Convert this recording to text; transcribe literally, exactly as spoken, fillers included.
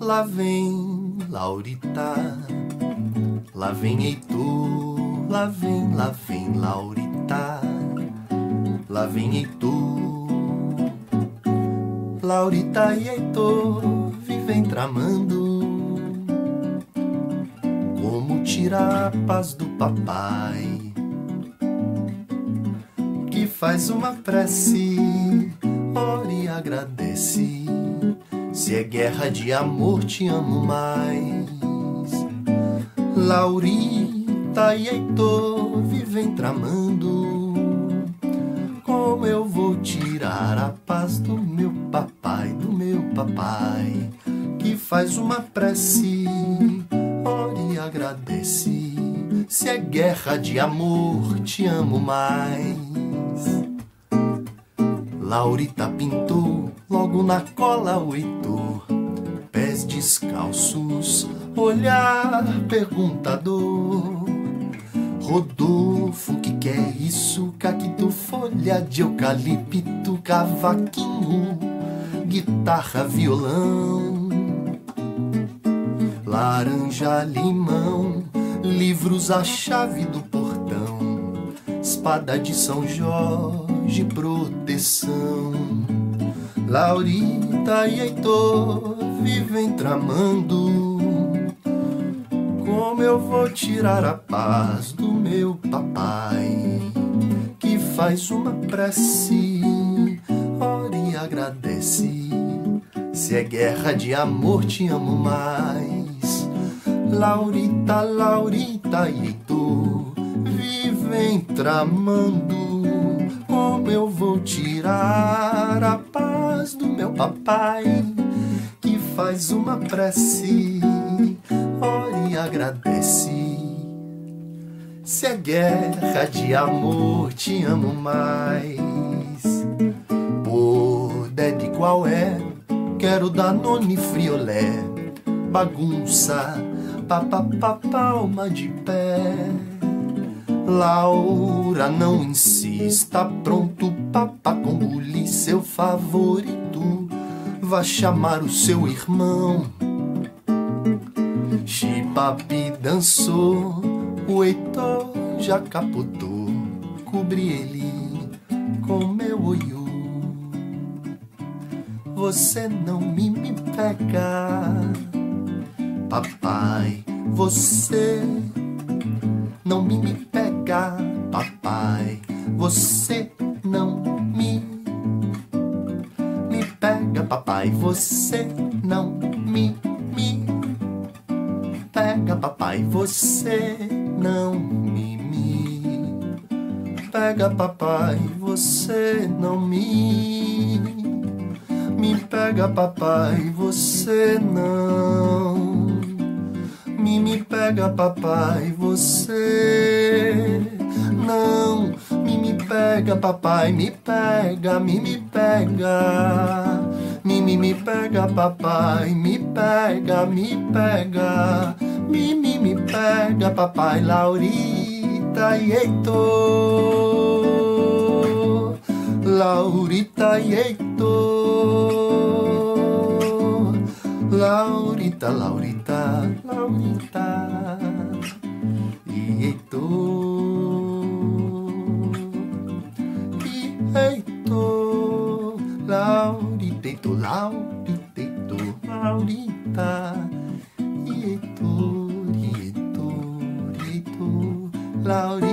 Lá vem Laurita, lá vem Heitor, lá vem, lá vem Laurita, lá vem Heitor. Laurita e Heitor vivem tramando como tirar a paz do papai, que faz uma prece, ora e agradece. Se é guerra de amor, te amo mais. Laurita e Heitor vivem tramando como eu vou tirar a paz do meu papai, do meu papai, que faz uma prece, ora e agradece. Se é guerra de amor, te amo mais. Laurita pintou logo na cola o Heitor, pés descalços, olhar perguntador. Rodolfo, que que é isso? Cacto, folha de eucalipto, cavaquinho, guitarra, violão, laranja, limão, livros, a chave do portão, espada de São Jorge, de proteção. Laurita e Heitor vivem tramando como eu vou tirar a paz do meu papai, que faz uma prece, ora e agradece. Se é guerra de amor, te amo mais. Laurita, Laurita e Heitor vivem tramando como eu vou tirar a paz do meu papai, que faz uma prece, ora e agradece. Se é guerra de amor, te amo mais. Poder de qual é? Quero Danone, friolé, bagunça, papapá, palma de pé. Laura, não insista, pronto, papá com buli, seu favorito, vá chamar o seu irmão. Chipapi dançou, o Heitor já capotou, cobri ele com meu oiô. Você não me, me pega, papai, você não me, me pega. Papai, você não me me pega, papai, você não me me pega, papai, você não me me pega, papai, você não me me pega, papai, você não me me pega, papai, você não me me pega, papai, me pega, me me pega, me me me pega, papai, me pega, me pega, me me me pega, papai. Laurita e Heitor, Laurita e Heitor, Laurita, Laurita, Laurita e Heitor, e Heitor, Laurita, Heitor, Laurita, Heitor, Laurita e Heitor, e Heitor, Heitor, Laurita.